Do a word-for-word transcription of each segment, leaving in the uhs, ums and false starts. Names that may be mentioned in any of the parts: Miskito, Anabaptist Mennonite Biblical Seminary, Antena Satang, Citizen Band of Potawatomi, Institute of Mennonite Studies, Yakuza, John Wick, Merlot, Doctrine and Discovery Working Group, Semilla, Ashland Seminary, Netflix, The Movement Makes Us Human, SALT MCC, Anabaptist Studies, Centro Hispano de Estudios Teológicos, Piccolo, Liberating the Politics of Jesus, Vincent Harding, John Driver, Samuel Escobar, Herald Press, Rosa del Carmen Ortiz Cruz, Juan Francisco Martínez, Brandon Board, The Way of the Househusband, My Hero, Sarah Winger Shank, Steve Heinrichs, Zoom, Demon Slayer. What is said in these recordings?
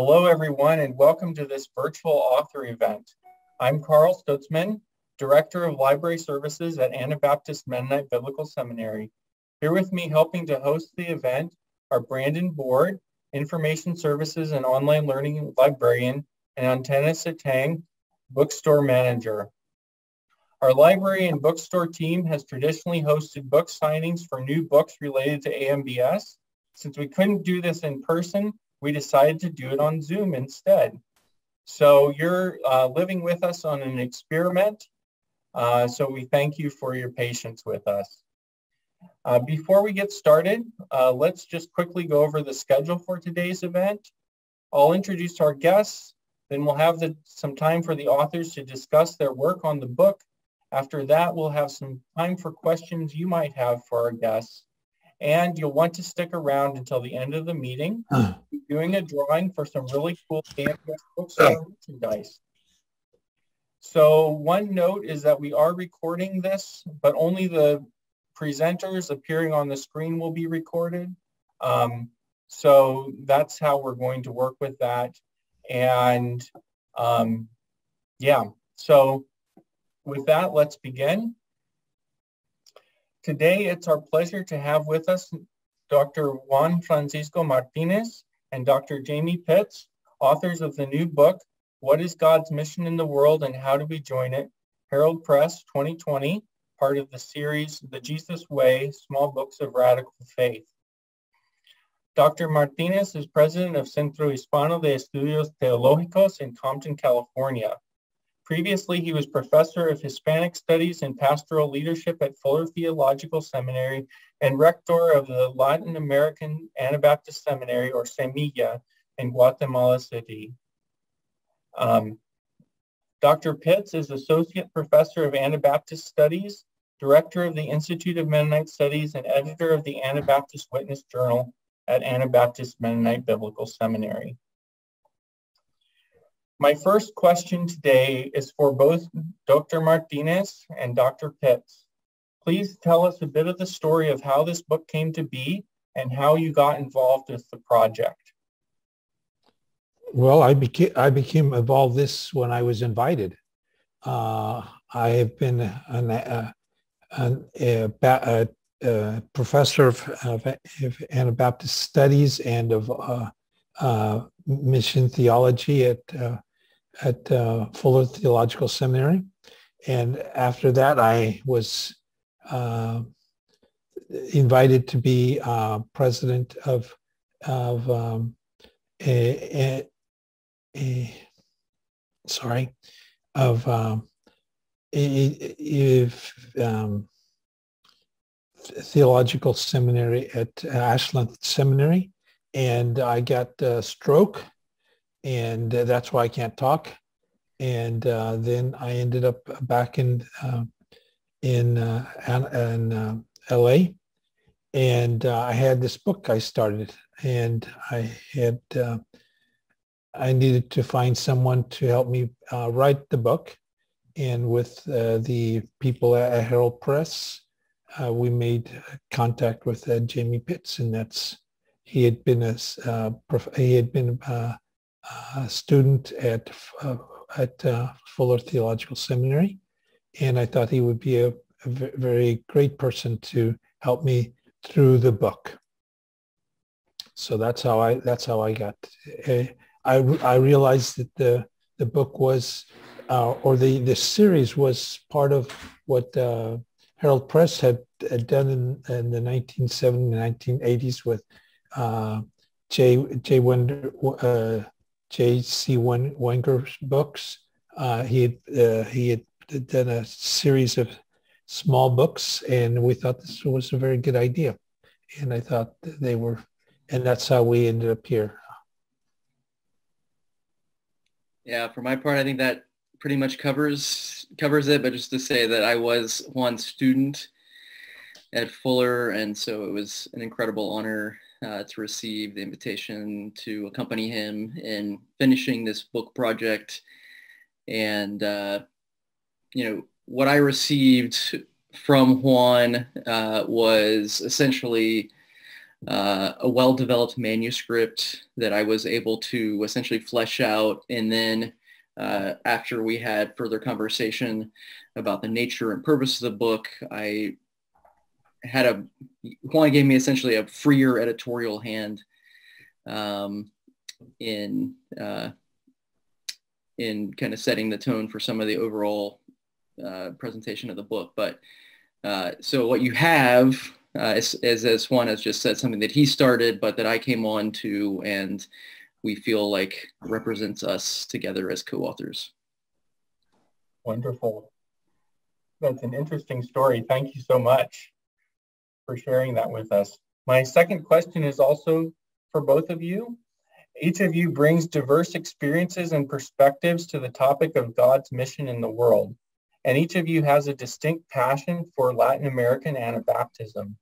Hello, everyone, and welcome to this virtual author event. I'm Carl Stutzman, Director of Library Services at Anabaptist Mennonite Biblical Seminary. Here with me helping to host the event are Brandon Board, Information Services and Online Learning Librarian, and Antena Satang, Bookstore Manager. Our library and bookstore team has traditionally hosted book signings for new books related to A M B S. Since we couldn't do this in person, we decided to do it on Zoom instead. So you're uh, living with us on an experiment. Uh, so we thank you for your patience with us. Uh, before we get started, uh, let's just quickly go over the schedule for today's event. I'll introduce our guests, then we'll have the, some time for the authors to discuss their work on the book. After that, we'll have some time for questions you might have for our guests. And you'll want to stick around until the end of the meeting. We'll be doing a drawing for some really cool A M B S bookstore merchandise. So one note is that we are recording this, but only the presenters appearing on the screen will be recorded. Um, so that's how we're going to work with that. And um, yeah, so with that, let's begin. Today, it's our pleasure to have with us Doctor Juan Francisco Martínez and Doctor Jamie Pitts, authors of the new book, What is God's Mission in the World and How do We Join It? Herald Press twenty twenty, part of the series, The Jesus Way, Small Books of Radical Faith. Doctor Martinez is president of Centro Hispano de Estudios Teológicos in Compton, California. Previously, he was professor of Hispanic Studies and Pastoral Leadership at Fuller Theological Seminary and rector of the Latin American Anabaptist Seminary, or Semilla, in Guatemala City. Um, Doctor Pitts is associate professor of Anabaptist Studies, director of the Institute of Mennonite Studies, and editor of the Anabaptist Witness Journal at Anabaptist Mennonite Biblical Seminary. My first question today is for both Doctor Martinez and Doctor Pitts. Please tell us a bit of the story of how this book came to be and how you got involved with the project. Well, I became, I became involved this when I was invited. Uh, I have been an, uh, an, a, a, a professor of, of, of Anabaptist Studies and of uh, uh, mission theology at uh, at uh, Fuller Theological Seminary, and after that, I was uh, invited to be uh, president of of um, a, a, a sorry of um, a, a, a, um, theological seminary at Ashland Seminary. And I got a stroke, and that's why I can't talk. And uh, then I ended up back in uh, in, uh, in uh, L A, and uh, I had this book I started, and I had uh, I needed to find someone to help me uh, write the book, and with uh, the people at Herald Press, uh, we made contact with uh, Jamie Pitts, and that's. He had been a uh, he had been a, a student at uh, at uh, Fuller Theological Seminary, and I thought he would be a, a very great person to help me through the book. So that's how I that's how I got. Uh, I I realized that the the book was, uh, or the the series was part of what uh, Herald Press had, had done in, in the nineteen seventies and nineteen eighties with. Uh, J. J. Winger, uh, J. C. Winger's books. Uh, he had uh, he had done a series of small books, and we thought this was a very good idea. And I thought they were, and that's how we ended up here. Yeah, for my part, I think that pretty much covers covers it. But just to say that I was Juan's student at Fuller, and so it was an incredible honor. Uh, to receive the invitation to accompany him in finishing this book project. And, uh, you know, what I received from Juan uh, was essentially uh, a well-developed manuscript that I was able to essentially flesh out. And then uh, after we had further conversation about the nature and purpose of the book, I had a, Juan gave me essentially a freer editorial hand um, in, uh, in kind of setting the tone for some of the overall uh, presentation of the book. But uh, so what you have uh, is, is, as Juan has just said, something that he started, but that I came on to, and we feel like represents us together as co-authors. Wonderful. That's an interesting story. Thank you so much for sharing that with us. My second question is also for both of you. Each of you brings diverse experiences and perspectives to the topic of God's mission in the world, and each of you has a distinct passion for Latin American Anabaptism.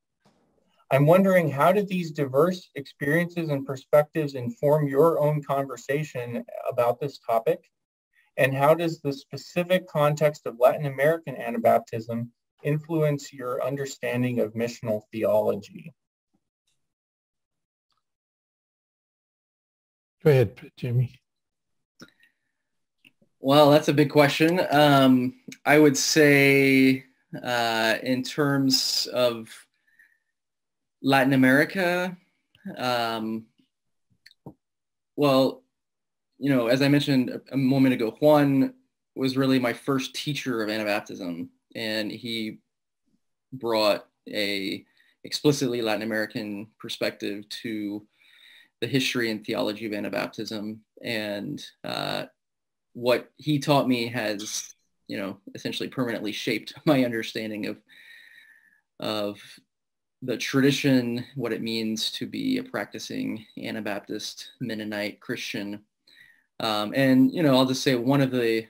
I'm wondering, how do these diverse experiences and perspectives inform your own conversation about this topic? And how does the specific context of Latin American Anabaptism influence your understanding of missional theology? Go ahead, Jamie. Well, that's a big question. Um, I would say uh, in terms of Latin America, um, well, you know, as I mentioned a, a moment ago, Juan was really my first teacher of Anabaptism, and he brought a explicitly Latin American perspective to the history and theology of Anabaptism. And uh, what he taught me has, you know, essentially permanently shaped my understanding of, of the tradition, what it means to be a practicing Anabaptist Mennonite Christian. Um, and, you know, I'll just say one of the,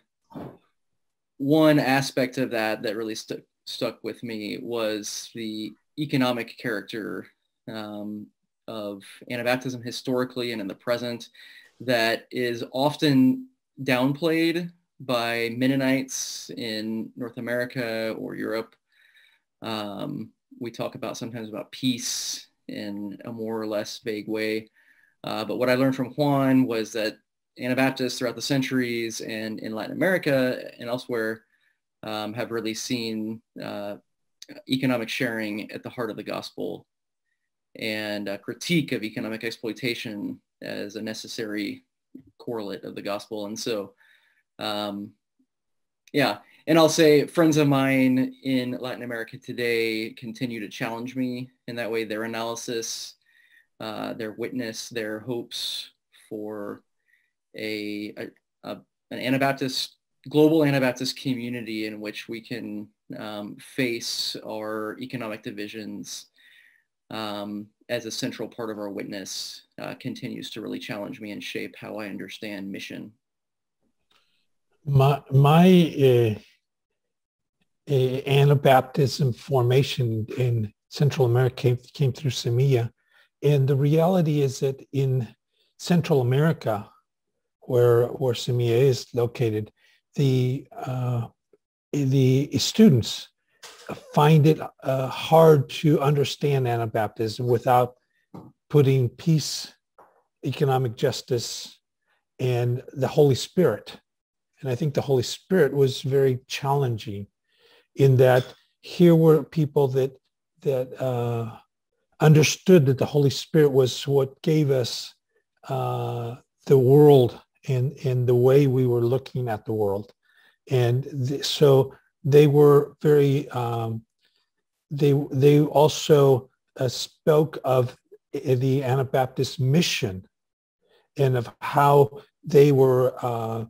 one aspect of that that really stuck stuck with me was the economic character um, of Anabaptism historically and in the present, that is often downplayed by Mennonites in North America or Europe. Um, we talk about sometimes about peace in a more or less vague way. Uh, but what I learned from Juan was that Anabaptists throughout the centuries and in Latin America and elsewhere um, have really seen uh, economic sharing at the heart of the gospel, and a critique of economic exploitation as a necessary correlate of the gospel. And so, um, yeah, and I'll say friends of mine in Latin America today continue to challenge me in that way, their analysis, uh, their witness, their hopes for a, a, a, an Anabaptist, global Anabaptist community in which we can um, face our economic divisions um, as a central part of our witness uh, continues to really challenge me and shape how I understand mission. My, my uh, uh, Anabaptism formation in Central America came, came through Semilla. And the reality is that in Central America, where where Semilla is located, the uh, the students find it uh, hard to understand Anabaptism without putting peace, economic justice, and the Holy Spirit. And I think the Holy Spirit was very challenging, in that here were people that that uh, understood that the Holy Spirit was what gave us uh, the world, and in the way we were looking at the world. And th so they were very, um, they, they also uh, spoke of the Anabaptist mission and of how they were, uh,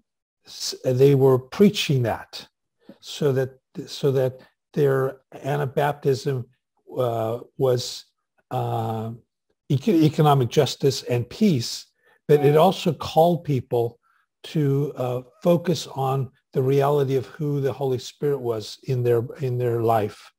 they were preaching that, so that, so that their Anabaptism uh, was uh, econ economic justice and peace. But it also called people to uh, focus on the reality of who the Holy Spirit was in their in their life.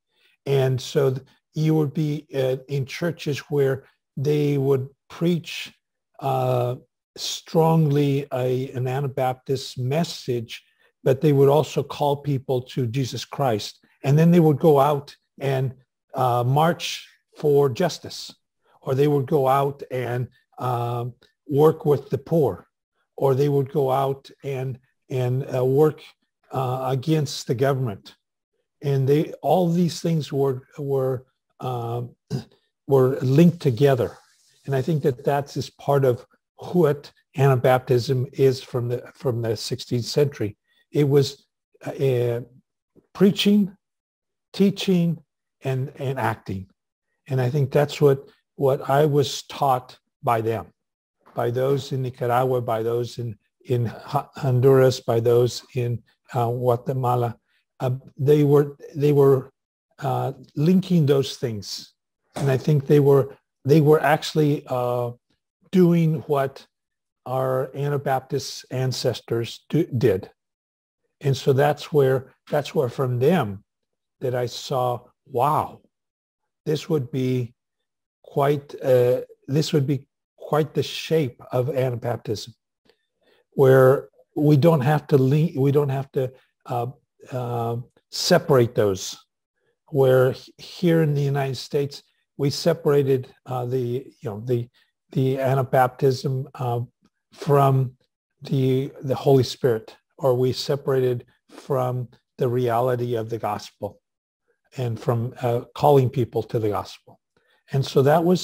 And so you would be uh, in churches where they would preach uh, strongly a, an Anabaptist message, but they would also call people to Jesus Christ. And then they would go out and uh, march for justice, or they would go out and um, work with the poor, or they would go out and and uh, work uh, against the government. And they all these things were were um, were linked together. And I think that that's just part of what Anabaptism is from the from the sixteenth century. It was uh, preaching, teaching, and and acting. And I think that's what what I was taught by them, by those in Nicaragua, by those in in Honduras, by those in uh, Guatemala. Uh, they were they were uh, linking those things, and I think they were they were actually uh, doing what our Anabaptist ancestors do, did, and so that's where that's where from them that I saw, wow, this would be quite uh, this would be quite the shape of Anabaptism, where we don't have to link, we don't have to. Uh, Uh, separate those, where here in the United States we separated uh, the you know the the Anabaptism uh, from the the Holy Spirit, or we separated from the reality of the gospel and from uh, calling people to the gospel. And so that was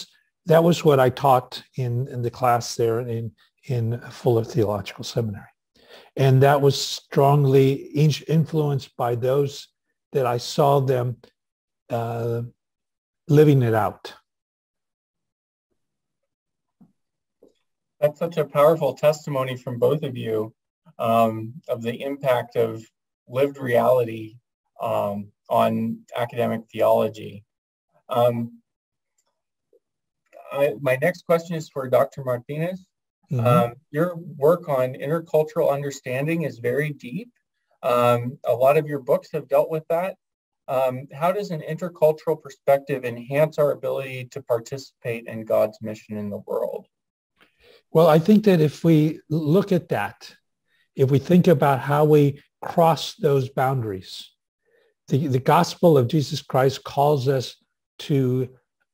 that was what I taught in, in the class there in in Fuller Theological Seminary. And that was strongly influenced by those that I saw them uh, living it out. That's such a powerful testimony from both of you um, of the impact of lived reality um, on academic theology. Um, I, my next question is for Doctor Martinez. Mm-hmm. um, your work on intercultural understanding is very deep. Um, a lot of your books have dealt with that. Um, how does an intercultural perspective enhance our ability to participate in God's mission in the world? Well, I think that if we look at that, if we think about how we cross those boundaries, the, the gospel of Jesus Christ calls us to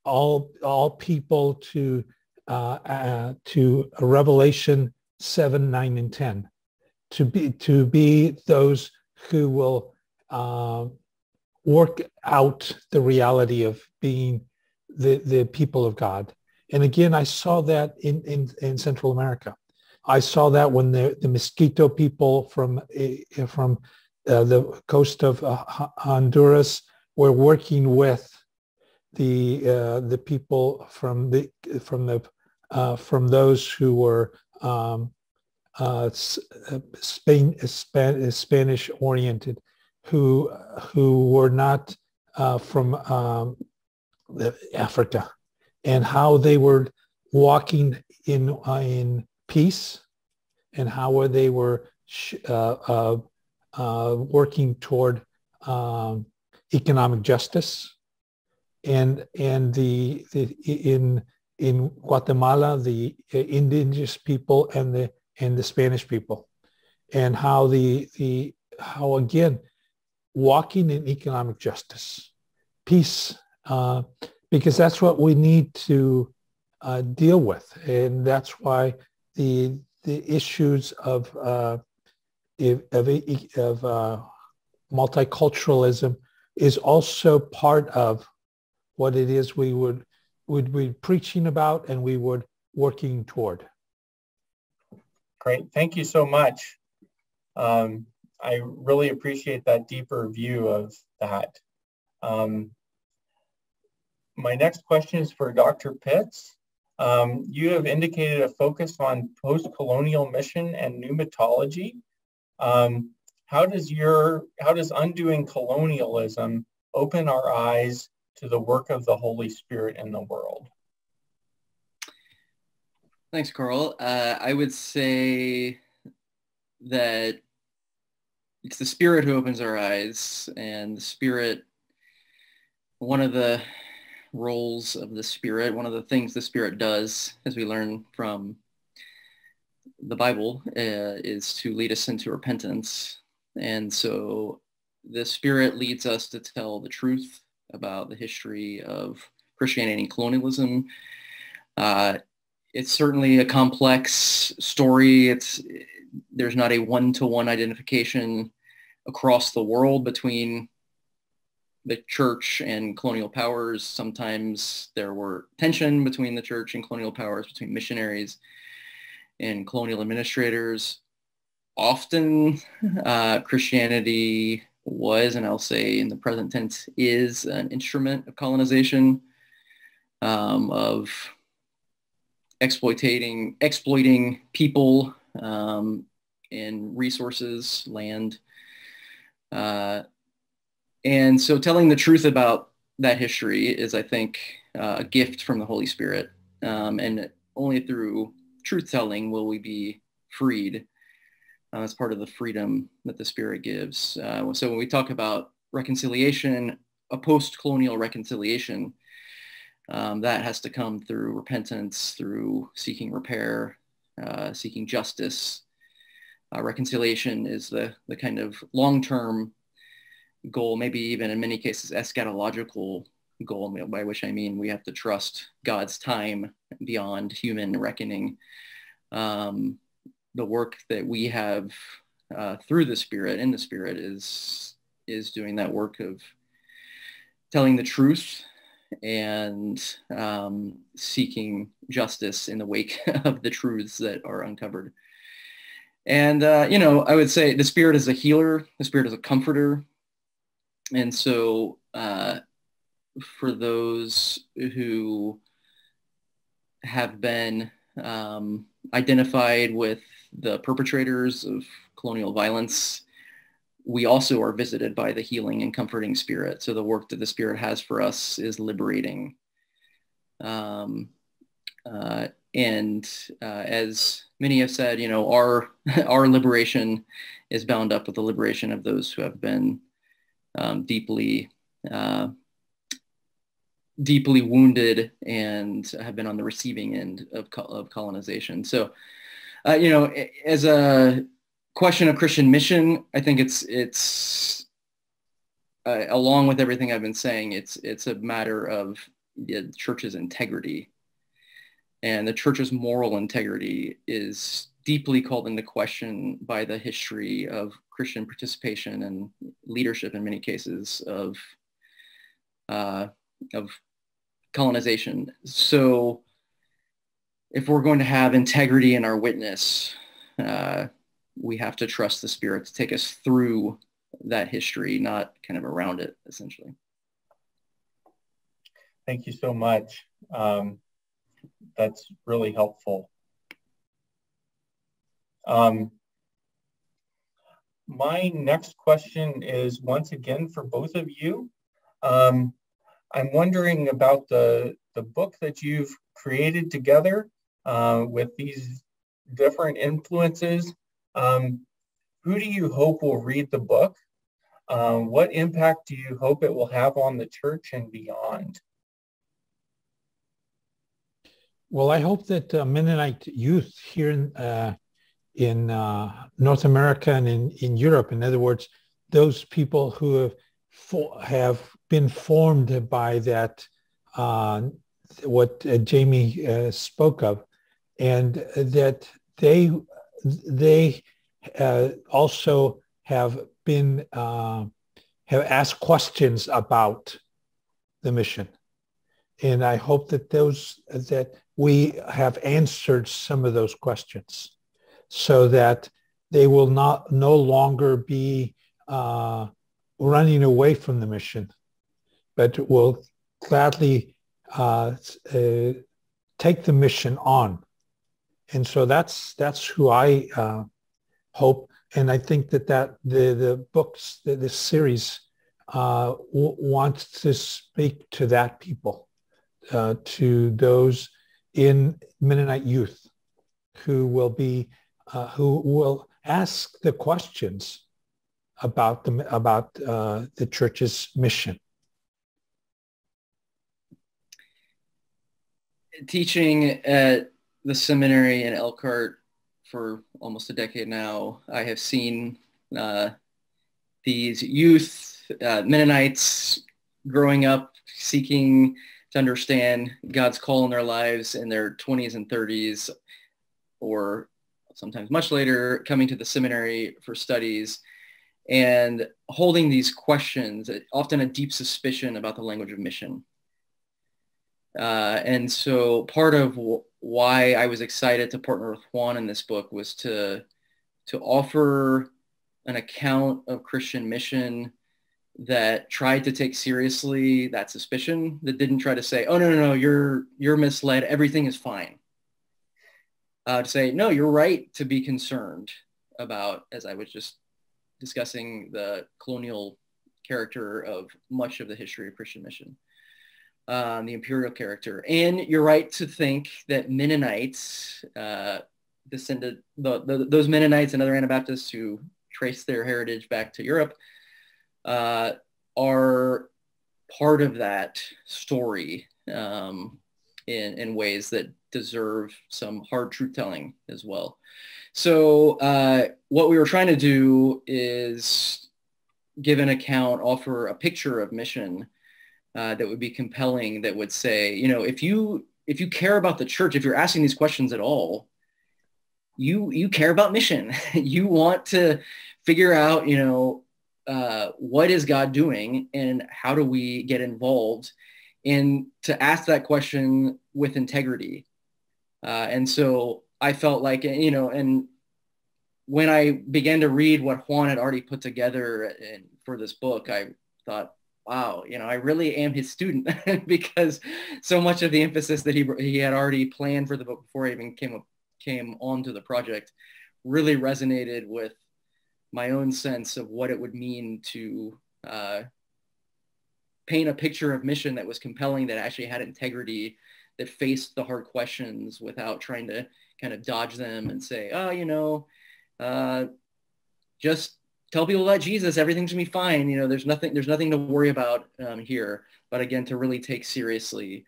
all, all people to Uh, uh, to Revelation seven, nine, and ten, to be to be those who will uh, work out the reality of being the, the people of God. And again, I saw that in, in, in Central America. I saw that when the, the Miskito people from, uh, from uh, the coast of uh, Honduras were working with the, uh, the people from the, from the Uh, from those who were um, uh, Spain, Span Spanish oriented, who who were not uh, from um, Africa, and how they were walking in uh, in peace, and how they were sh uh, uh, uh, working toward um, economic justice, and and the, the in. In Guatemala, the indigenous people and the and the Spanish people, and how the the how again walking in economic justice, peace, uh, because that's what we need to uh, deal with, and that's why the the issues of uh, of of uh, multiculturalism is also part of what it is we would. would be preaching about and we would working toward. Great, thank you so much. Um, I really appreciate that deeper view of that. Um, my next question is for Doctor Pitts. Um, you have indicated a focus on post-colonial mission and pneumatology. Um, how does your, how does undoing colonialism open our eyes to the work of the Holy Spirit in the world? Thanks, Carl. Uh, I would say that it's the Spirit who opens our eyes, and the Spirit, one of the roles of the Spirit, one of the things the Spirit does, as we learn from the Bible, uh, is to lead us into repentance. And so the Spirit leads us to tell the truth about the history of Christianity and colonialism, Uh, it's certainly a complex story. It's, there's not a one-to-one identification across the world between the church and colonial powers. Sometimes there were tension between the church and colonial powers, between missionaries and colonial administrators. Often uh, Christianity was, and I'll say in the present tense, is an instrument of colonization, um, of exploiting, exploiting people um, and resources, land. Uh, and so telling the truth about that history is, I think, uh, a gift from the Holy Spirit. Um, and only through truth-telling will we be freed. Uh, that's part of the freedom that the Spirit gives. Uh, so when we talk about reconciliation, a post-colonial reconciliation, um, that has to come through repentance, through seeking repair, uh, seeking justice. Uh, reconciliation is the, the kind of long-term goal, maybe even in many cases eschatological goal, by which I mean we have to trust God's time beyond human reckoning. Um, the work that we have uh, through the Spirit, in the Spirit, is, is doing that work of telling the truth and um, seeking justice in the wake of the truths that are uncovered. And, uh, you know, I would say the Spirit is a healer, the Spirit is a comforter. And so uh, for those who have been um, identified with the perpetrators of colonial violence, we also are visited by the healing and comforting Spirit. So the work that the Spirit has for us is liberating. Um, uh, and uh, as many have said, you know, our, our liberation is bound up with the liberation of those who have been um, deeply, uh, deeply wounded and have been on the receiving end of, co of colonization. So, uh, you know, as a question of Christian mission, I think it's, it's uh, along with everything I've been saying, it's, it's a matter of the church's integrity. And the church's moral integrity is deeply called into question by the history of Christian participation and leadership in many cases of, uh, of colonization. So if we're going to have integrity in our witness, uh, we have to trust the Spirit to take us through that history, not kind of around it, essentially. Thank you so much. Um, that's really helpful. Um, my next question is once again for both of you. Um, I'm wondering about the, the book that you've created together uh, with these different influences. Um, who do you hope will read the book? Um, what impact do you hope it will have on the church and beyond? Well, I hope that uh, Mennonite youth here in, uh, in uh, North America and in, in Europe, in other words, those people who have, fo have been formed by that, uh, what uh, Jamie uh, spoke of, and that they, they uh, also have been, uh, have asked questions about the mission. And I hope that those, that we have answered some of those questions so that they will not no longer be uh, running away from the mission, but will gladly uh, uh, take the mission on. And so that's, that's who I uh, hope. And I think that, that the, the books, the, this series uh, w wants to speak to that people. Uh, to those in Mennonite youth who will be, uh, who will ask the questions about the, about uh, the church's mission. Teaching at the seminary in Elkhart for almost a decade now, I have seen uh, these youth uh, Mennonites growing up seeking to understand God's call in their lives in their twenties and thirties, or sometimes much later, coming to the seminary for studies and holding these questions, often a deep suspicion about the language of mission. Uh, and so part of w why I was excited to partner with Juan in this book was to, to offer an account of Christian mission that tried to take seriously that suspicion, that didn't try to say, oh, no, no, no, you're, you're misled, everything is fine. Uh, to say, no, you're right to be concerned about, as I was just discussing, the colonial character of much of the history of Christian mission, um, the imperial character. And you're right to think that Mennonites, uh, descended, the, the, those Mennonites and other Anabaptists who trace their heritage back to Europe, uh, are part of that story um, in, in ways that deserve some hard truth telling as well. So uh, what we were trying to do is give an account, offer a picture of mission uh, that would be compelling, that would say, you know, if you, if you care about the church, if you're asking these questions at all, you, you care about mission. You want to figure out, you know, uh, what is God doing and how do we get involved, and to ask that question with integrity. Uh, and so I felt like, you know, and when I began to read what Juan had already put together in, for this book, I thought, wow, you know, I really am his student because so much of the emphasis that he, he had already planned for the book before I even came, up, came onto the project really resonated with my own sense of what it would mean to uh, paint a picture of mission that was compelling, that actually had integrity, that faced the hard questions without trying to kind of dodge them and say, oh, you know, uh, just tell people about Jesus, everything's gonna be fine. You know, there's nothing, there's nothing to worry about um, here. But again, to really take seriously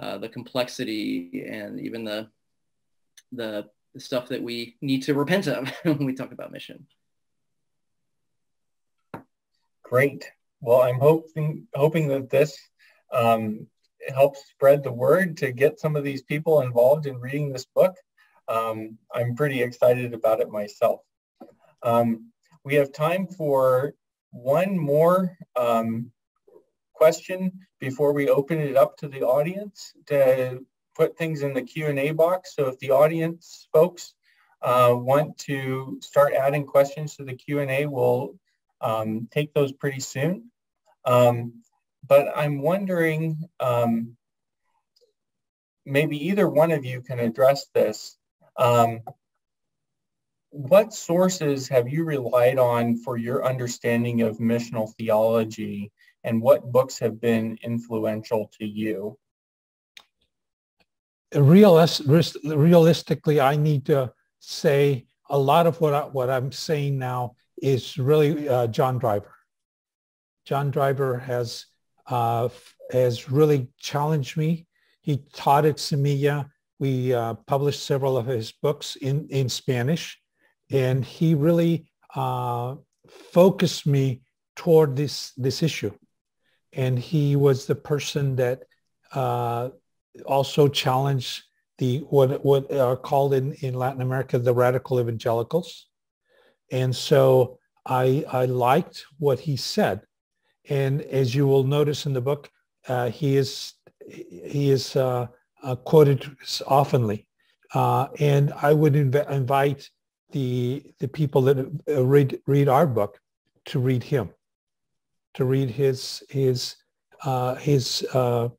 uh, the complexity and even the, the the stuff that we need to repent of when we talk about mission. Great. Well, I'm hoping hoping that this um, helps spread the word to get some of these people involved in reading this book. Um, I'm pretty excited about it myself. Um, we have time for one more um, question before we open it up to the audience to put things in the Q and A box. So if the audience folks uh, want to start adding questions to the Q and A, we'll um, take those pretty soon. Um, but I'm wondering, um, maybe either one of you can address this. Um, what sources have you relied on for your understanding of missional theology, and what books have been influential to you? Realis- realistically, I need to say a lot of what, I, what I'm saying now is really uh, John Driver. John Driver has, uh, has really challenged me. He taught at Semilla. We uh, published several of his books in, in Spanish, and he really uh, focused me toward this, this issue. And he was the person that uh, also challenged the what what are called in in Latin America the radical evangelicals, and so I I liked what he said, and as you will notice in the book, uh, he is he is uh, uh, quoted oftenly, uh, and I would inv invite the the people that uh, read read our book to read him, to read his his uh, his. Uh,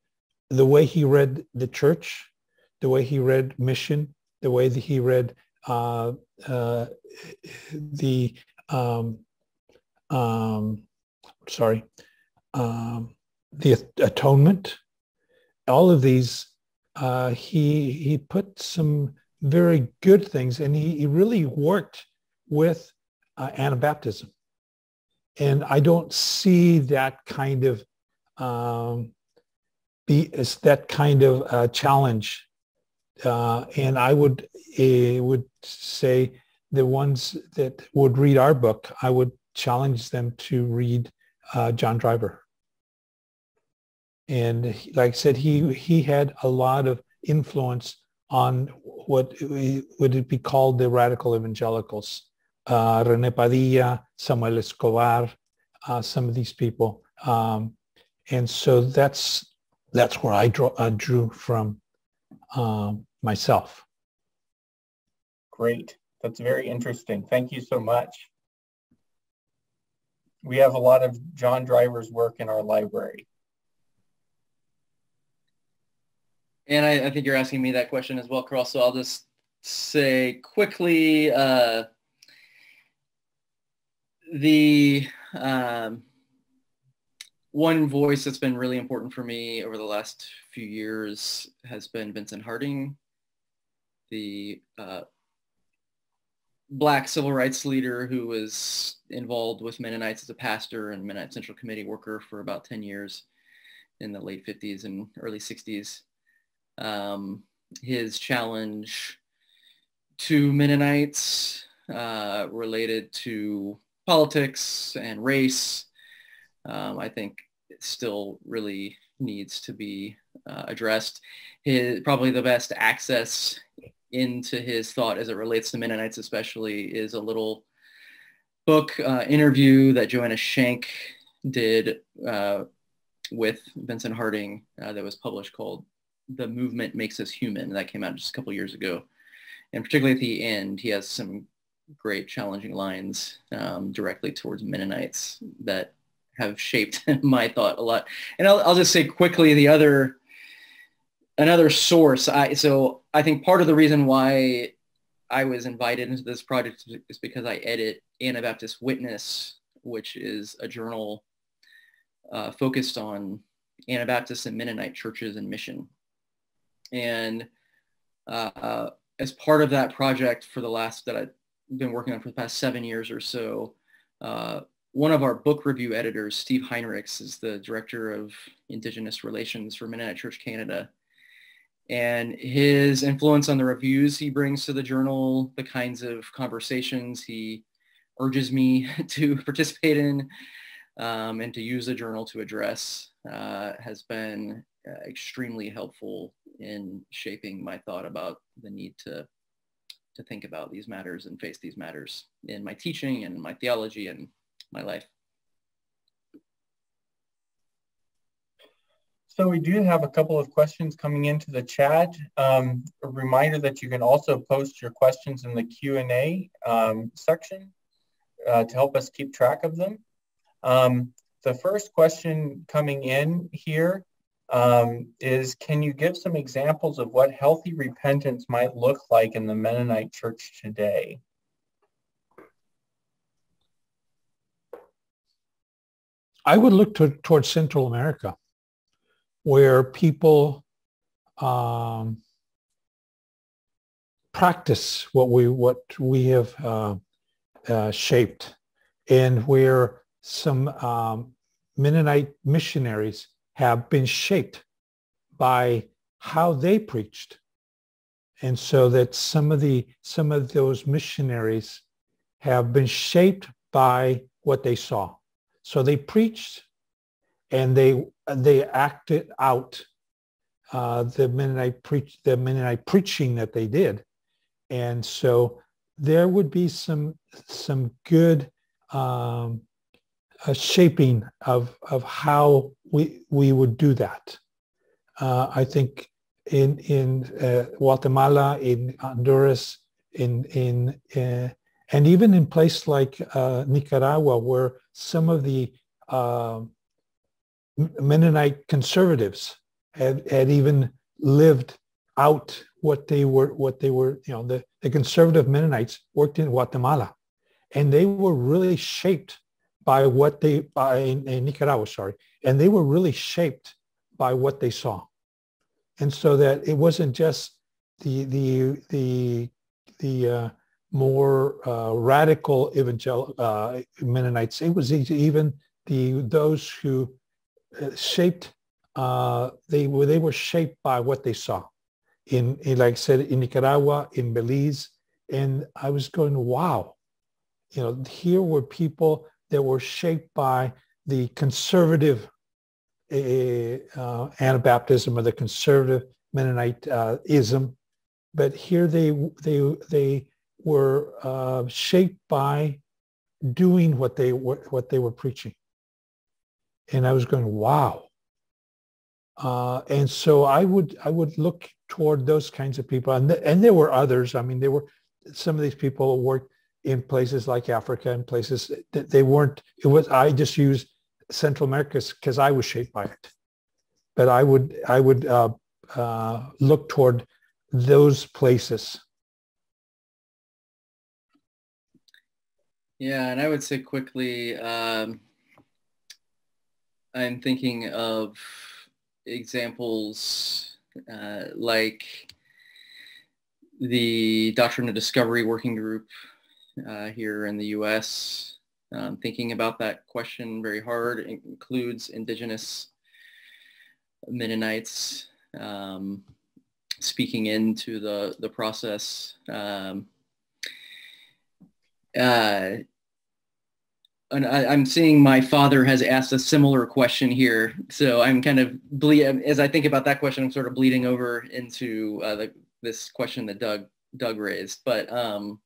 the way he read the church, the way he read mission, the way that he read uh, uh, the, um, um, sorry, um, the atonement, all of these, uh, he, he put some very good things, and he, he really worked with uh, Anabaptism. And I don't see that kind of, um, Be, it's that kind of uh, challenge, uh, and I would uh, would say the ones that would read our book, I would challenge them to read uh, John Driver. And like I said, he, he had a lot of influence on what would it be called the radical evangelicals. Uh, René Padilla, Samuel Escobar, uh, some of these people. Um, and so that's, that's where I draw, uh, drew from um, myself. Great. That's very interesting. Thank you so much. We have a lot of John Driver's work in our library. And I, I think you're asking me that question as well, Carl, so I'll just say quickly, uh, the um, one voice that's been really important for me over the last few years has been Vincent Harding, the uh, Black civil rights leader who was involved with Mennonites as a pastor and Mennonite Central Committee worker for about ten years in the late fifties and early sixties. Um, his challenge to Mennonites uh, related to politics and race, um, I think it still really needs to be uh, addressed. His, probably the best access into his thought as it relates to Mennonites especially is a little book uh, interview that Joanna Shank did uh, with Vincent Harding uh, that was published called The Movement Makes Us Human. That came out just a couple years ago. And particularly at the end, he has some great challenging lines um, directly towards Mennonites that have shaped my thought a lot. And I'll, I'll just say quickly, the other, another source. I, so I think part of the reason why I was invited into this project is because I edit Anabaptist Witness, which is a journal uh, focused on Anabaptist and Mennonite churches and mission. And uh, as part of that project for the last, that I've been working on for the past seven years or so, uh, one of our book review editors, Steve Heinrichs, is the director of Indigenous Relations for Mennonite Church Canada. And his influence on the reviews he brings to the journal, the kinds of conversations he urges me to participate in um, and to use the journal to address uh, has been Uh, extremely helpful in shaping my thought about the need to to think about these matters and face these matters in my teaching and my theology and my life. So we do have a couple of questions coming into the chat. Um, a reminder that you can also post your questions in the Q and A um, section uh, to help us keep track of them. Um, the first question coming in here Um, is, can you give some examples of what healthy repentance might look like in the Mennonite church today? I would look to, towards Central America, where people um, practice what we, what we have uh, uh, shaped, and where some um, Mennonite missionaries have been shaped by how they preached. And so that some of the, some of those missionaries have been shaped by what they saw. So they preached and they, they acted out uh, the Mennonite preach, the Mennonite preaching that they did. And so there would be some, some good um, a shaping of, of how we, we would do that. Uh, I think in, in uh, Guatemala, in Honduras, in, in, uh, and even in places like uh, Nicaragua, where some of the uh, Mennonite conservatives had, had even lived out what they were, what they were, you know, the, the conservative Mennonites worked in Guatemala, and they were really shaped by what they, by, in, in Nicaragua, sorry, and they were really shaped by what they saw. And so that it wasn't just the, the, the, the uh, more uh, radical evangelical uh, Mennonites, it was even the, those who shaped, uh, they, were, they were shaped by what they saw. In, in, like I said, in Nicaragua, in Belize, and I was going, wow, you know, here were people that were shaped by the conservative a, uh, Anabaptism or the conservative Mennonite uh, ism, but here they they they were uh, shaped by doing what they were what they were preaching. And I was going, wow. Uh, and so I would I would look toward those kinds of people, and th and there were others. I mean, there were some of these people worked in places like Africa and places that they weren't. It was I just used Central America because I was shaped by it, but I would I would uh, uh, look toward those places. Yeah, and I would say quickly, um, I'm thinking of examples uh, like the Doctrine and Discovery Working Group uh, here in the U S Um, thinking about that question very hard. It includes indigenous Mennonites um, speaking into the, the process. Um, uh, and I, I'm seeing my father has asked a similar question here. So I'm kind of, ble as I think about that question, I'm sort of bleeding over into uh, the, this question that Doug, Doug raised. But um,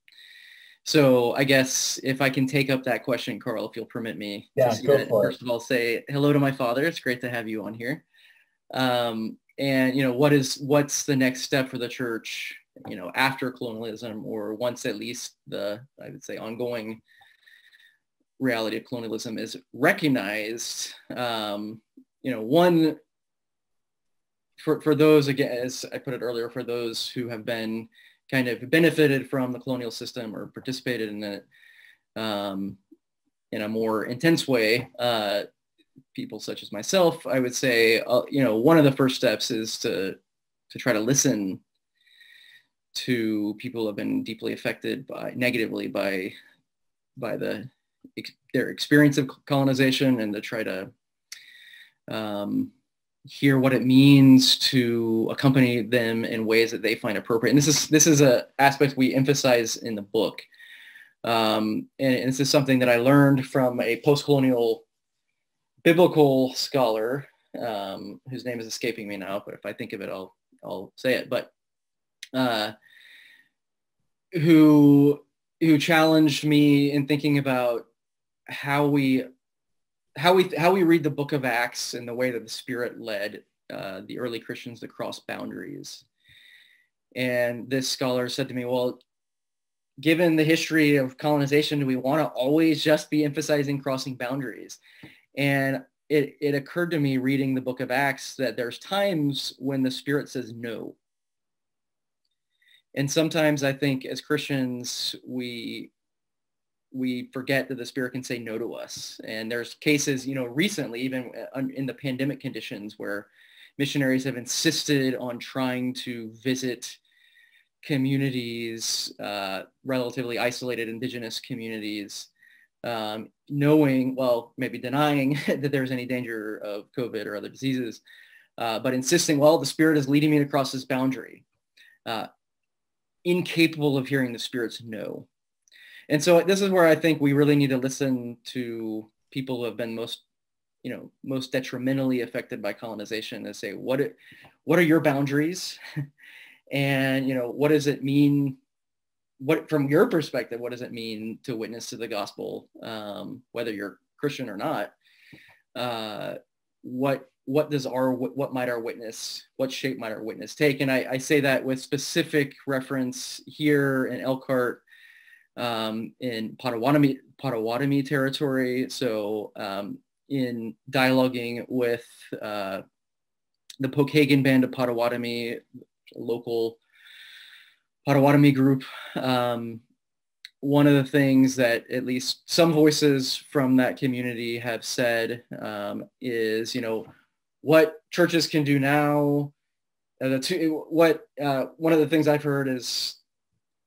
so I guess if I can take up that question, Carl, if you'll permit me. Yeah, go for it. First of all, say hello to my father. It's great to have you on here. Um, and, you know, what is, what's the next step for the church, you know, after colonialism, or once at least the, I would say, ongoing reality of colonialism is recognized. Um, you know, one, for, for those, again, as I put it earlier, for those who have been kind of benefited from the colonial system or participated in it um, in a more intense way, uh, people such as myself, I would say, uh, you know, one of the first steps is to, to try to listen to people who have been deeply affected by, negatively by, by the, their experience of colonization, and to try to um, hear what it means to accompany them in ways that they find appropriate. And this is this is an aspect we emphasize in the book. Um, and, and this is something that I learned from a post-colonial biblical scholar um, whose name is escaping me now, but if I think of it, I'll, I'll say it, but uh, who, who challenged me in thinking about how we How we, how we read the book of Acts and the way that the Spirit led uh, the early Christians to cross boundaries. And this scholar said to me, well, given the history of colonization, do we want to always just be emphasizing crossing boundaries? And it, it occurred to me reading the book of Acts that there's times when the Spirit says no. And sometimes I think as Christians, we... we forget that the Spirit can say no to us. And there's cases, you know, recently, even in the pandemic conditions, where missionaries have insisted on trying to visit communities, uh, relatively isolated indigenous communities, um, knowing, well, maybe denying that there's any danger of COVID or other diseases, uh, but insisting, well, the Spirit is leading me to cross this boundary, uh, incapable of hearing the Spirit's no. And so this is where I think we really need to listen to people who have been most, you know, most detrimentally affected by colonization, and say, what, it, what are your boundaries? And, you know, what does it mean? What, from your perspective, what does it mean to witness to the gospel, um, whether you're Christian or not? Uh, what, what does our, what, what might our witness, what shape might our witness take? And I, I say that with specific reference here in Elkhart, Um, in Potawatomi, Potawatomi territory. So um, in dialoguing with uh, the Pokagon Band of Potawatomi, local Potawatomi group, um, one of the things that at least some voices from that community have said um, is, you know, what churches can do now. Uh, the two, what uh, one of the things I've heard is,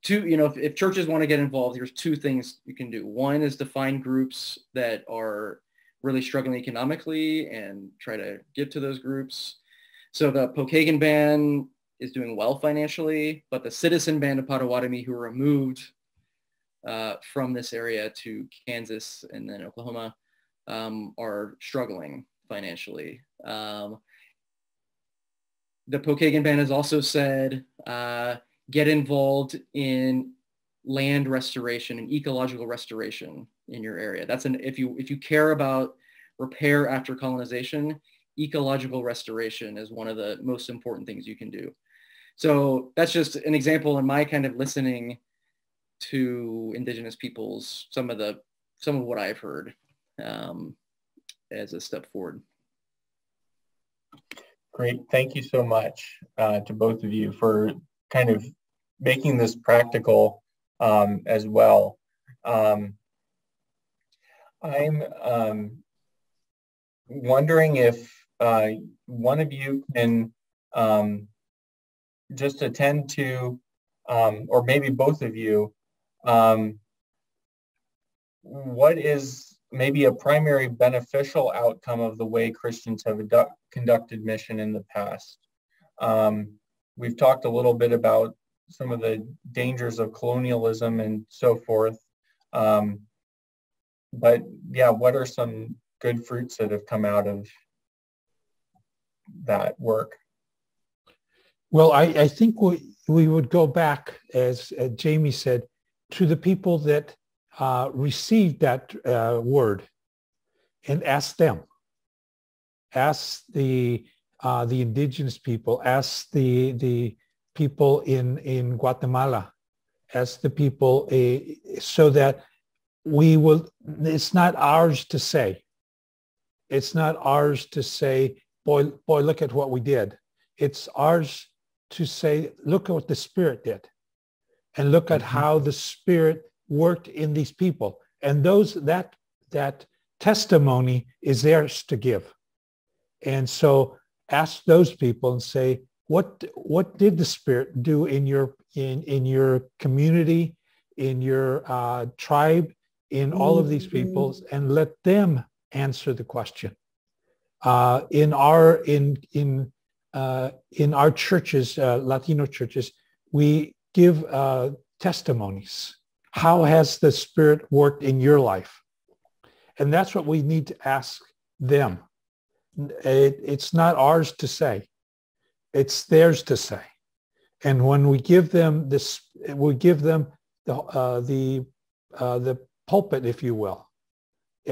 Two, you know, if, if churches want to get involved, there's two things you can do. One is to find groups that are really struggling economically and try to give to those groups. So the Pokagon Band is doing well financially, but the Citizen Band of Potawatomi, who were removed uh, from this area to Kansas and then Oklahoma, um, are struggling financially. Um, the Pokagon Band has also said, uh, get involved in land restoration and ecological restoration in your area. That's an, if you, if you care about repair after colonization, ecological restoration is one of the most important things you can do. So that's just an example in my kind of listening to Indigenous peoples, some of the, some of what I've heard um, as a step forward. Great, thank you so much uh, to both of you for kind of making this practical um, as well. Um, I'm um, wondering if uh, one of you can um, just attend to, um, or maybe both of you, um, what is maybe a primary beneficial outcome of the way Christians have conducted mission in the past? Um, we've talked a little bit about some of the dangers of colonialism and so forth, um, but yeah, what are some good fruits that have come out of that work? Well, I, I think we, we would go back, as uh, Jamie said, to the people that Uh, received that uh, word, and ask them, ask the uh, the indigenous people, ask the the people in in Guatemala, ask the people, uh, so that we will. It's not ours to say. It's not ours to say, boy, boy, look at what we did. It's ours to say, look at what the Spirit did, and look at mm-hmm. how the Spirit worked in these people, and those that that testimony is theirs to give. And so ask those people and say, what what did the Spirit do in your in in your community, in your uh, tribe, in all of these peoples, and let them answer the question. Uh, in our in in uh, in our churches, uh, Latino churches, we give uh, testimonies. How has the Spirit worked in your life? And that's what we need to ask them. It, it's not ours to say. It's theirs to say. And when we give them this, we give them the, uh, the, uh, the pulpit, if you will,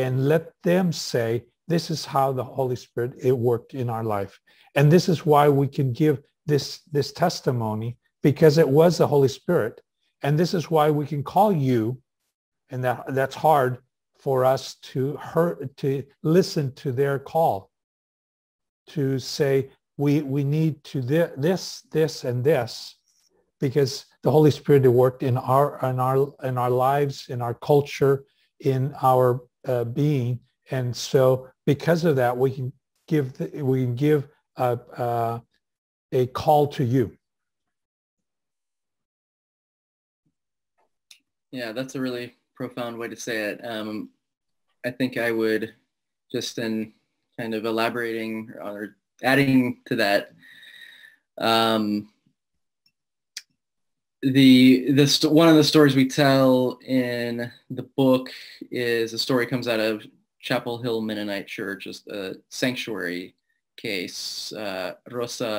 and let them say, this is how the Holy Spirit it worked in our life. And this is why we can give this, this testimony, because it was the Holy Spirit. And this is why we can call you, and that, that's hard for us to hurt, to listen to their call, to say, we, we need to th this, this, and this, because the Holy Spirit worked in our, in our, in our lives, in our culture, in our uh, being. And so because of that, we can give, the, we can give a, a, a call to you. Yeah, that's a really profound way to say it. Um, I think I would just, in kind of elaborating or adding to that, um, the this one of the stories we tell in the book is a story comes out of Chapel Hill Mennonite Church, just a sanctuary case. Uh, Rosa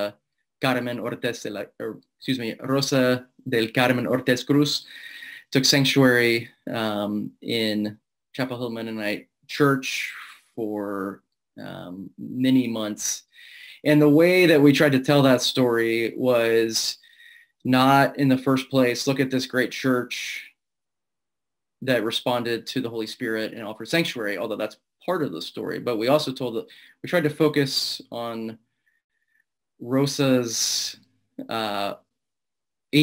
Carmen Ortiz, or, excuse me, Rosa del Carmen Ortiz Cruz took sanctuary um, in Chapel Hill Mennonite Church for um, many months. And the way that we tried to tell that story was not, in the first place, look at this great church that responded to the Holy Spirit and offered sanctuary, although that's part of the story. But we also told that we tried to focus on Rosa's uh,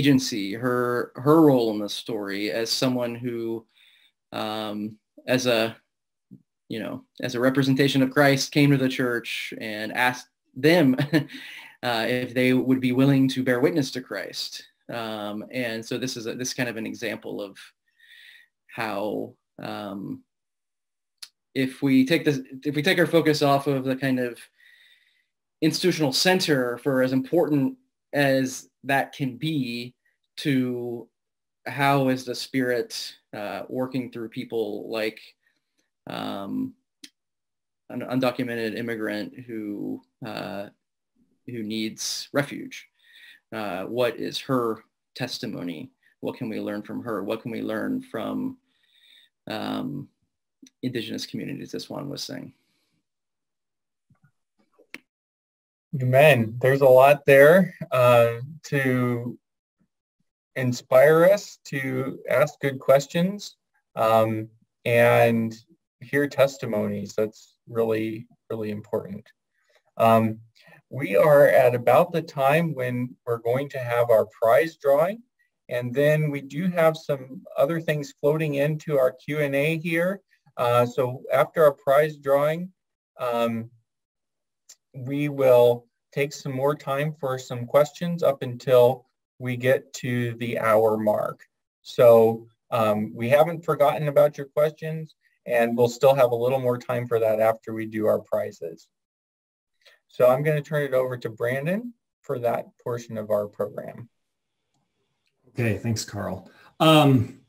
agency, her her role in the story as someone who, um, as a, you know, as a representation of Christ, came to the church and asked them uh, if they would be willing to bear witness to Christ. Um, and so this is a, this kind of an example of how, um, if we take this, if we take our focus off of the kind of institutional center for as important as that can be, to how is the Spirit uh, working through people like um, an undocumented immigrant who uh, who needs refuge. Uh, what is her testimony? What can we learn from her? What can we learn from um, indigenous communities, as Juan was saying? Amen. There's a lot there uh, to inspire us to ask good questions um, and hear testimonies. That's really, really important. Um, we are at about the time when we're going to have our prize drawing. And then we do have some other things floating into our Q and A here. Uh, so after our prize drawing, um, we will take some more time for some questions up until we get to the hour mark. So um, we haven't forgotten about your questions, and we'll still have a little more time for that after we do our prizes. So I'm going to turn it over to Brandon for that portion of our program. Okay, thanks, Carl. Um,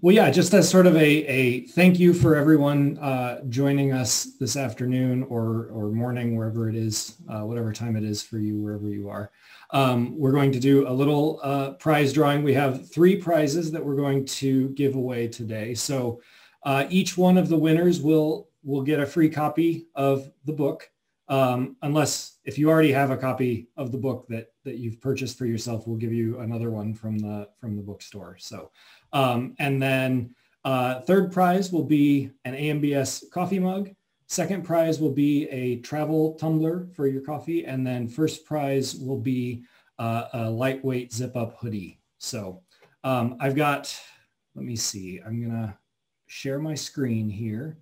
well, yeah, just as sort of a, a thank you for everyone uh, joining us this afternoon or, or morning, wherever it is, uh, whatever time it is for you, wherever you are. Um, we're going to do a little uh, prize drawing. We have three prizes that we're going to give away today. So uh, each one of the winners will, will get a free copy of the book, um, unless if you already have a copy of the book that, that you've purchased for yourself, we'll give you another one from the, from the bookstore. So, um, and then uh, third prize will be an A M B S coffee mug. Second prize will be a travel tumbler for your coffee. And then first prize will be uh, a lightweight zip up hoodie. So um, I've got, let me see, I'm gonna share my screen here.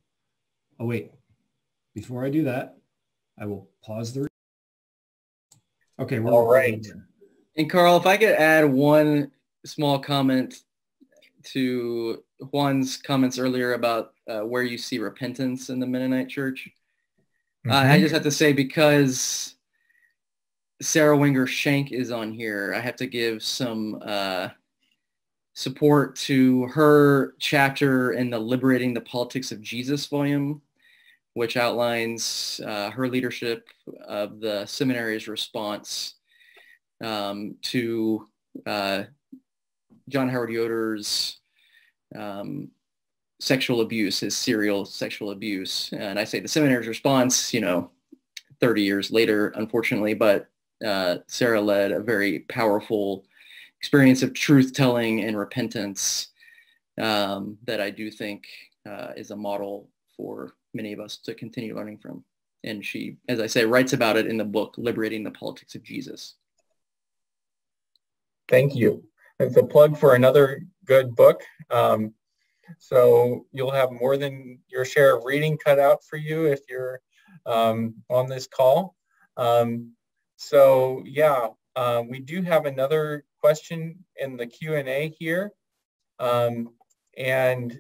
Oh wait, before I do that, I will pause the. Okay, we're all right. Here. And Carl, if I could add one small comment to Juan's comments earlier about uh, where you see repentance in the Mennonite Church. Mm-hmm. uh, I just have to say, because Sarah Winger Shank is on here, I have to give some uh, support to her chapter in the Liberating the Politics of Jesus volume, which outlines uh, her leadership of the seminary's response um, to uh, John Howard Yoder's um, sexual abuse, his serial sexual abuse. And I say the seminary's response, you know, thirty years later, unfortunately, but uh, Sarah led a very powerful experience of truth telling and repentance um, that I do think uh, is a model for many of us to continue learning from. And she, as I say, writes about it in the book, Liberating the Politics of Jesus. Thank you. It's a plug for another good book. Um, so you'll have more than your share of reading cut out for you if you're um, on this call. Um, so yeah, uh, we do have another question in the Q and A here. Um, and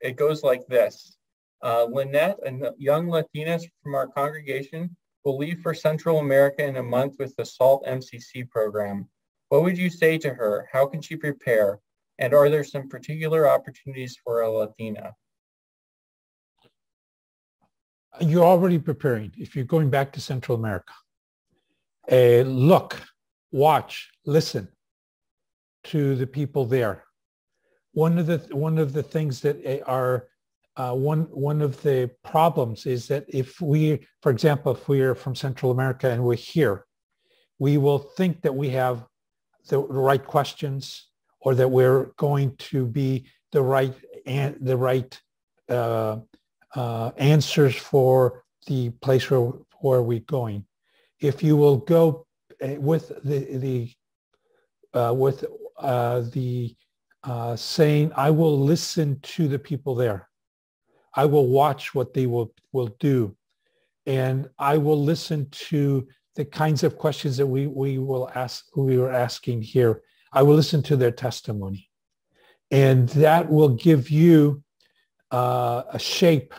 it goes like this. Uh, Lynette, a young Latina from our congregation, will leave for Central America in a month with the SALT M C C program. What would you say to her? How can she prepare? And are there some particular opportunities for a Latina? You're already preparing if you're going back to Central America. Uh, look, watch, listen to the people there. One of the, one of the things that are, uh, one, one of the problems is that if we, for example, if we are from Central America and we're here, we will think that we have the right questions, or that we're going to be the right and the right uh, uh, answers for the place where where we're going. If you will go with the the uh, with uh, the uh, saying, I will listen to the people there. I will watch what they will will do, and I will listen to the kinds of questions that we, we will ask, we were asking here. I will listen to their testimony. And that will give you uh, a shape,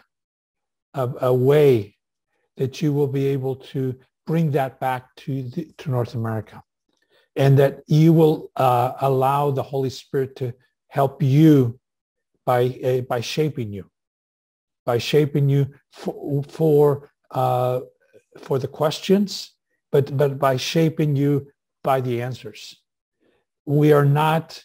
of a way that you will be able to bring that back to, the, to North America. And that you will uh, allow the Holy Spirit to help you by, uh, by shaping you. by shaping you for for, uh, for the questions, but but by shaping you by the answers. We are not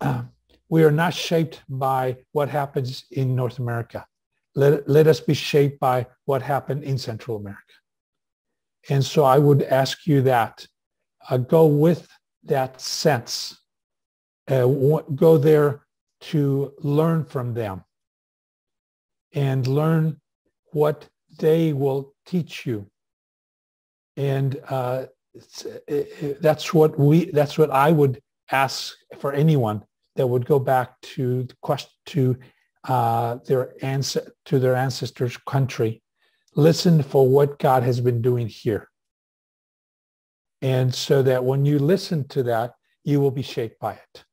uh, we are not shaped by what happens in North America. Let let us be shaped by what happened in Central America. And so I would ask you that uh, go with that sense. Uh, go there to learn from them and learn what they will teach you. And uh, it, that's what we, that's what I would ask for anyone that would go back to the quest, to uh, their answer, to their ancestors' country. Listen for what God has been doing here. And so that when you listen to that, you will be shaped by it.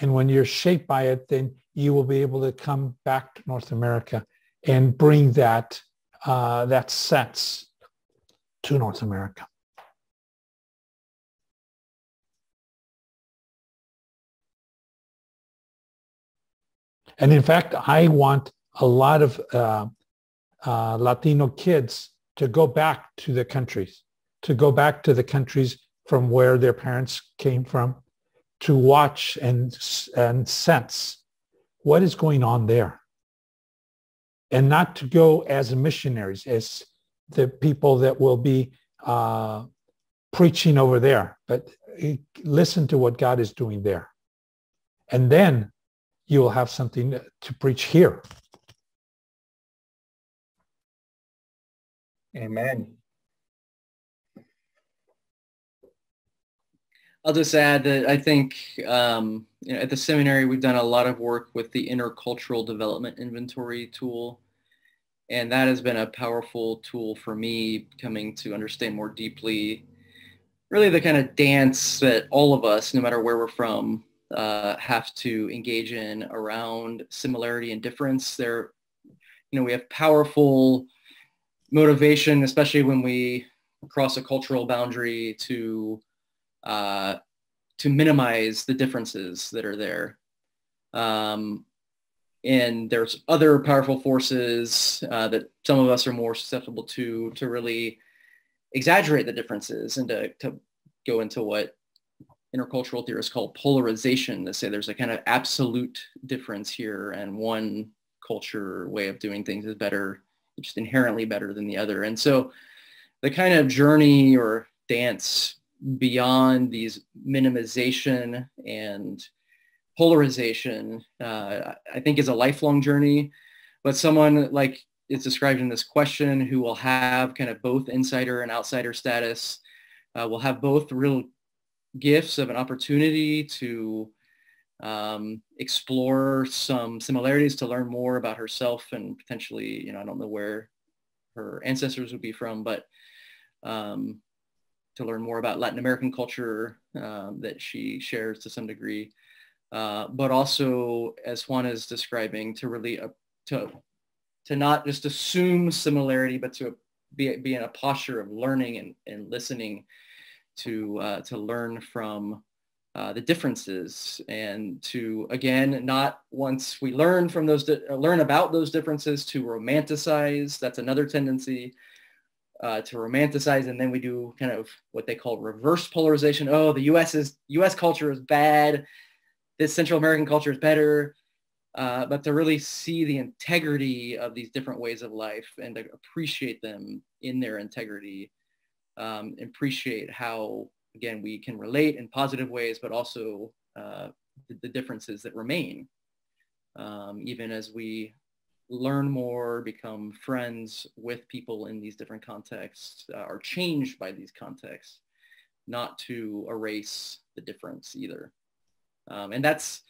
And when you're shaped by it, then you will be able to come back to North America and bring that, uh, that sense to North America. And in fact, I want a lot of uh, uh, Latino kids to go back to the countries, to go back to the countries from where their parents came from, to watch and, and sense what is going on there. And not to go as missionaries, as the people that will be uh, preaching over there, but listen to what God is doing there. And then you will have something to preach here. Amen. I'll just add that I think um, you know, at the seminary, we've done a lot of work with the intercultural development inventory tool. And that has been a powerful tool for me coming to understand more deeply, really the kind of dance that all of us, no matter where we're from, uh, have to engage in around similarity and difference. There, you know, we have powerful motivation, especially when we cross a cultural boundary to Uh, to minimize the differences that are there. Um, and there's other powerful forces uh, that some of us are more susceptible to, to really exaggerate the differences and to, to go into what intercultural theorists call polarization, to say there's a kind of absolute difference here and one culture way of doing things is better, just inherently better than the other. And so the kind of journey or dance beyond these minimization and polarization, uh, I think is a lifelong journey, but someone like it's described in this question who will have kind of both insider and outsider status, uh, will have both real gifts of an opportunity to um, explore some similarities, to learn more about herself and potentially, you know, I don't know where her ancestors would be from, but um, to learn more about Latin American culture uh, that she shares to some degree, uh, but also, as Juan is describing, to really, uh, to, to not just assume similarity, but to be, be in a posture of learning and, and listening to, uh, to learn from uh, the differences. And to, again, not once we learn from those, learn about those differences to romanticize, that's another tendency. Uh, to romanticize, and then we do kind of what they call reverse polarization. Oh, the U S is U S culture is bad. This Central American culture is better. Uh, but to really see the integrity of these different ways of life and to appreciate them in their integrity, um, appreciate how, again, we can relate in positive ways, but also uh, the, the differences that remain, um, even as we learn more, become friends with people in these different contexts, uh, are changed by these contexts, not to erase the difference either. Um, and that's,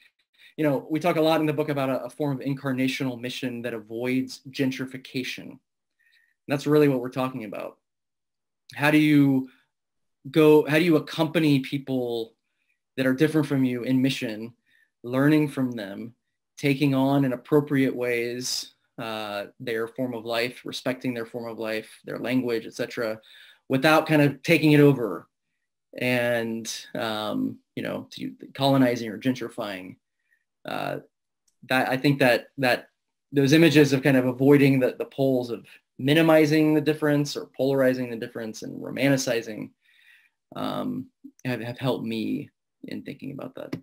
you know, we talk a lot in the book about a, a form of incarnational mission that avoids gentrification. And that's really what we're talking about. How do you go, how do you accompany people that are different from you in mission, learning from them, taking on in appropriate ways uh, their form of life, respecting their form of life, their language, et cetera, without kind of taking it over and, um, you know, to colonizing or gentrifying. Uh, that I think that that those images of kind of avoiding the, the poles of minimizing the difference or polarizing the difference and romanticizing um, have, have helped me in thinking about that.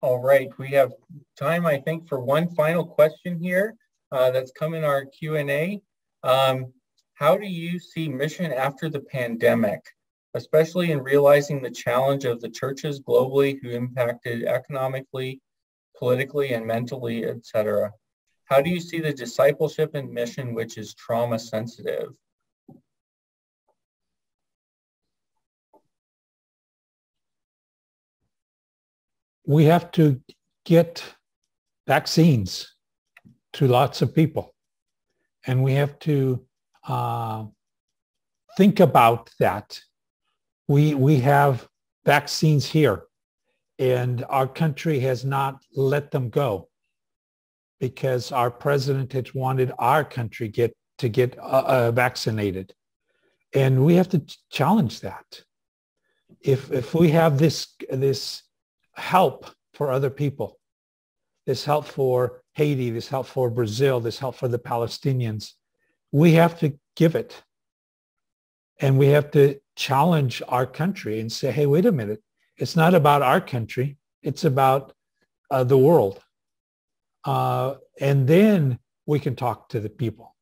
All right, we have time, I think, for one final question here uh, that's come in our Q and A. Um, how do you see mission after the pandemic, especially in realizing the challenge of the churches globally who impacted economically, politically, and mentally, et cetera? How do you see the discipleship and mission, which is trauma sensitive? We have to get vaccines to lots of people, and we have to uh, think about that. We, we have vaccines here, and our country has not let them go because our president has wanted our country get, to get uh, vaccinated. And we have to challenge that. If, if we have this, this help for other people, this help for Haiti, this help for Brazil, this help for the Palestinians, we have to give it. And we have to challenge our country and say, hey, wait a minute. It's not about our country. It's about uh, the world. Uh, and then we can talk to the people.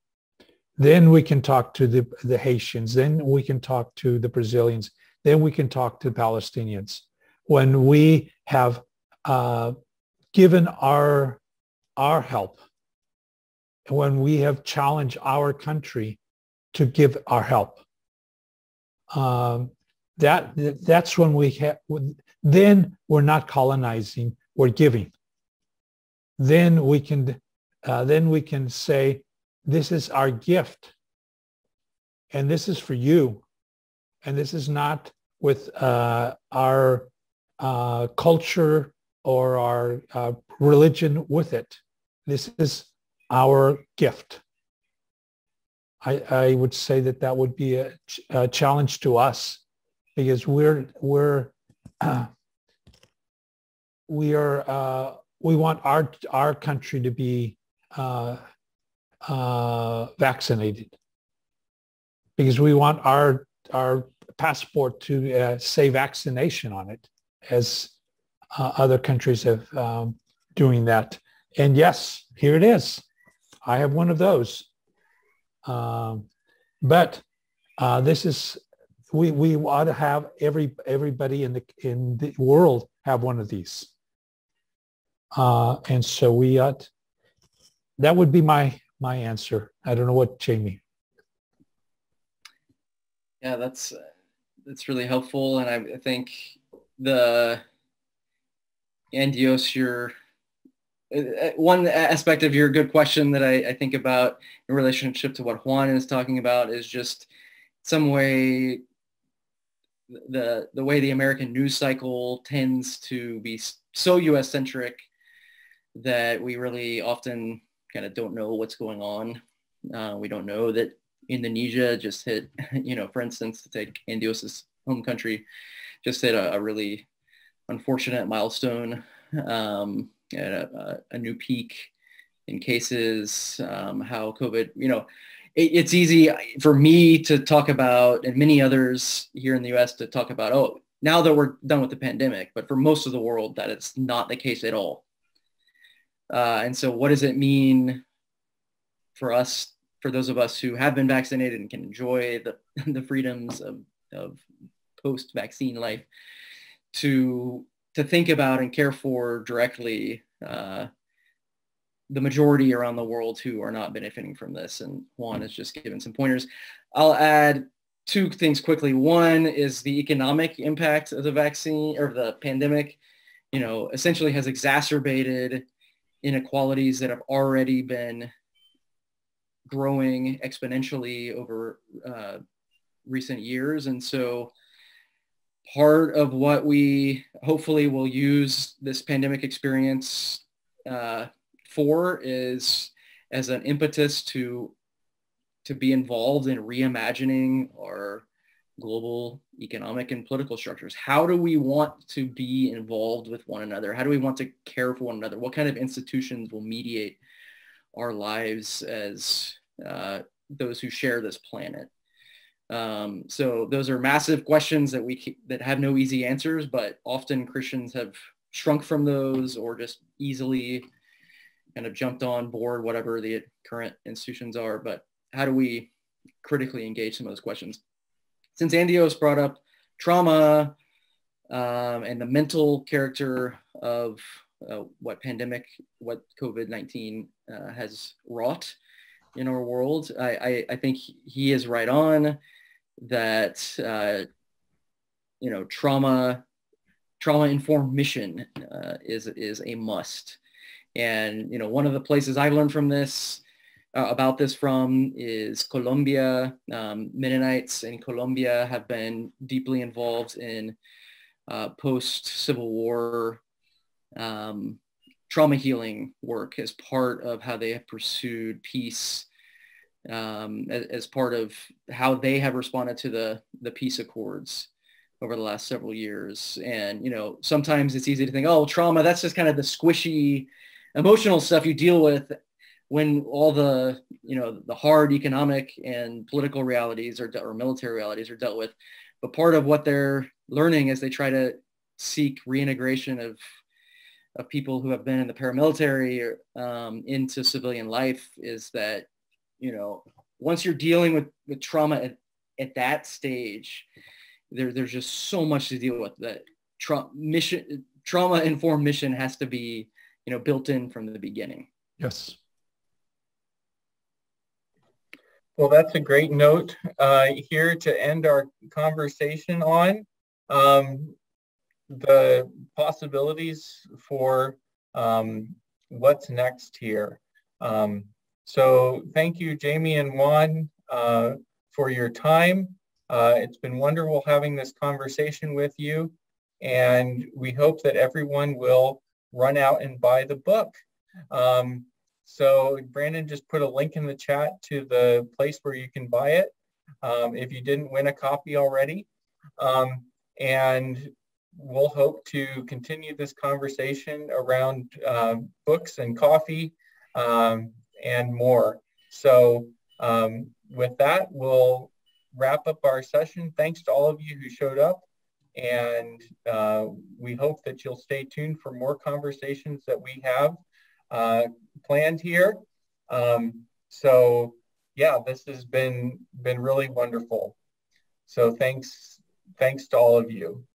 Then we can talk to the, the Haitians. Then we can talk to the Brazilians. Then we can talk to the Palestinians. When we have uh, given our, our help, when we have challenged our country to give our help, um, that, that's when we have, then we're not colonizing, we're giving. Then we can, uh, then we can say, this is our gift, and this is for you, and this is not with uh, our Uh, culture or our uh, religion with it. This is our gift. I, I would say that that would be a, ch a challenge to us, because we're we're uh, we are uh, we want our our country to be uh, uh, vaccinated, because we want our our passport to uh, say vaccination on it, as uh, other countries have um, doing that. And yes, here it is. I have one of those. Um, but uh, this is, we, we ought to have every, everybody in the, in the world have one of these. Uh, and so we ought, that would be my, my answer. I don't know what, Jamie. Yeah, that's, uh, that's really helpful. And I, I think, the and Dios, your one aspect of your good question that I, I think about in relationship to what Juan is talking about is just some way the the way the American news cycle tends to be so U S centric that we really often kind of don't know what's going on. Uh, we don't know that Indonesia just hit, you know, for instance, to take Andios's home country, just hit a, a really unfortunate milestone, um, at a, a, a new peak in cases, um, how COVID, you know, it, it's easy for me to talk about, and many others here in the U S to talk about, oh, now that we're done with the pandemic, but for most of the world, that it's not the case at all. Uh, and so what does it mean for us, for those of us who have been vaccinated and can enjoy the, the freedoms of, of post-vaccine life, to to think about and care for directly uh, the majority around the world who are not benefiting from this. And Juan has just given some pointers. I'll add two things quickly. One is the economic impact of the vaccine or the pandemic, you know, essentially has exacerbated inequalities that have already been growing exponentially over uh, recent years. And so part of what we hopefully will use this pandemic experience uh, for is as an impetus to to be involved in reimagining our global economic and political structures. How do we want to be involved with one another? How do we want to care for one another? What kind of institutions will mediate our lives as uh, those who share this planet? Um, so those are massive questions that we that have no easy answers, but often Christians have shrunk from those or just easily kind of jumped on board, whatever the current institutions are. But how do we critically engage some of those questions? Since Andios brought up trauma um, and the mental character of uh, what pandemic, what COVID nineteen uh, has wrought in our world, I, I, I think he is right on that, uh, you know, trauma, trauma-informed mission uh, is, is a must. And, you know, one of the places I learned from this, uh, about this from is Colombia. Um, Mennonites in Colombia have been deeply involved in uh, post-Civil War um, trauma healing work as part of how they have pursued peace, um, as, as part of how they have responded to the, the peace accords over the last several years. And, you know, sometimes it's easy to think, oh, trauma, that's just kind of the squishy emotional stuff you deal with when all the, you know, the hard economic and political realities or, or military realities are dealt with. But part of what they're learning as they try to seek reintegration of of people who have been in the paramilitary um, into civilian life is that, you know, once you're dealing with, with trauma at, at that stage, there, there's just so much to deal with that tra mission, trauma-informed mission has to be, you know, built in from the beginning. Yes. Well, that's a great note uh, here to end our conversation on. Um, the possibilities for um, what's next here. Um, so thank you, Jamie and Juan, uh, for your time. Uh, it's been wonderful having this conversation with you, and we hope that everyone will run out and buy the book. Um, so Brandon just put a link in the chat to the place where you can buy it um, if you didn't win a copy already. Um, and we'll hope to continue this conversation around uh, books and coffee um, and more. So um, with that, we'll wrap up our session. Thanks to all of you who showed up. And uh, we hope that you'll stay tuned for more conversations that we have uh, planned here. Um, so yeah, this has been, been really wonderful. So thanks, thanks to all of you.